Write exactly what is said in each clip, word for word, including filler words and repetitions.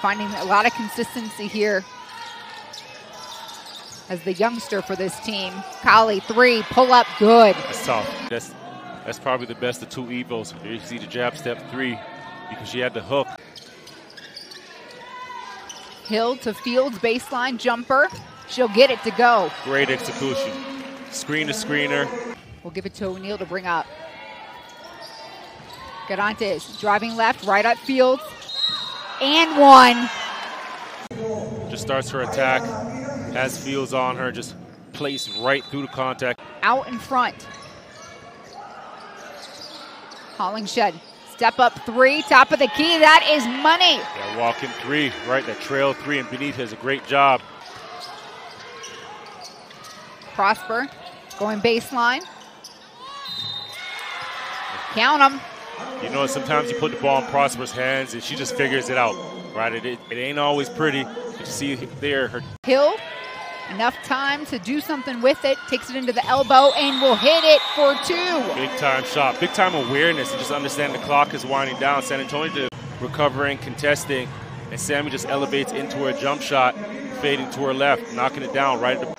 finding a lot of consistency here as the youngster for this team. Collie, three, pull up, good. That's tough. That's, that's probably the best of two evos. There you see the jab step three because she had the hook. Hill to Fields, baseline jumper. She'll get it to go. Great execution. Screen to screener. We'll give it to O'Neal to bring up. Garantes driving left, right up Fields. And one. Just starts her attack. Has Fields on her, just plays right through the contact. Out in front. Hollingshed, step up three, top of the key, that is money. Yeah, walking three, right, that trail three, and Benitez has a great job. Prosper, going baseline. Count them. You know, sometimes you put the ball in Prosper's hands and she just figures it out, right? It, it, it ain't always pretty. You see there. Her Hill, enough time to do something with it. Takes it into the elbow and will hit it for two. Big time shot. Big time awareness. And just understand the clock is winding down. San Antonio recovering, contesting. And Sammy just elevates into her jump shot, fading to her left, knocking it down right at the...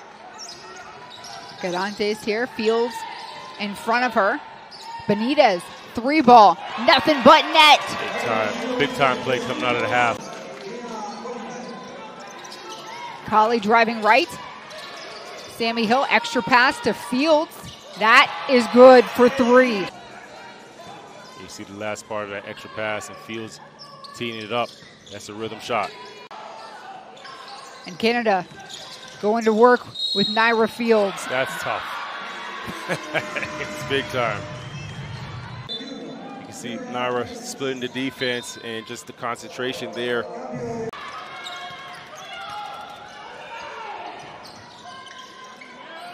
Garantes here. Fields in front of her. Benitez. Three ball, nothing but net. Big time, big time play coming out of the half. Collie driving right. Sammy Hill, extra pass to Fields. That is good for three. You see the last part of that extra pass and Fields teeing it up. That's a rhythm shot. And Canada going to work with Nayra Fields. That's tough. It's big time. See Nayra splitting the defense and just the concentration there.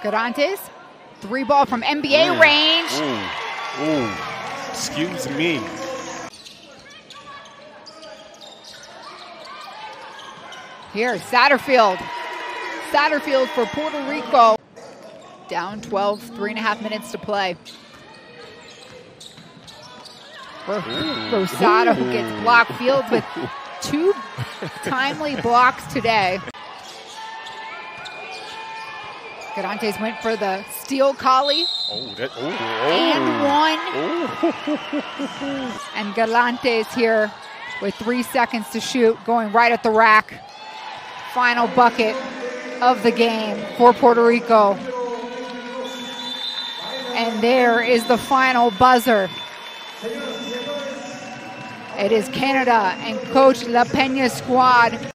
Garantes, three ball from N B A mm. range. Ooh. Ooh. Excuse me. Here, Satterfield. Satterfield for Puerto Rico. Down twelve, three and a half minutes to play. Rosado, who gets blocked. Fields with two timely blocks today. Garantes went for the steal. Collie. Oh, that, oh, and one. Oh. And Garantes here with three seconds to shoot, going right at the rack. Final bucket of the game for Puerto Rico. And there is the final buzzer. It is Canada and Coach LaPena's squad.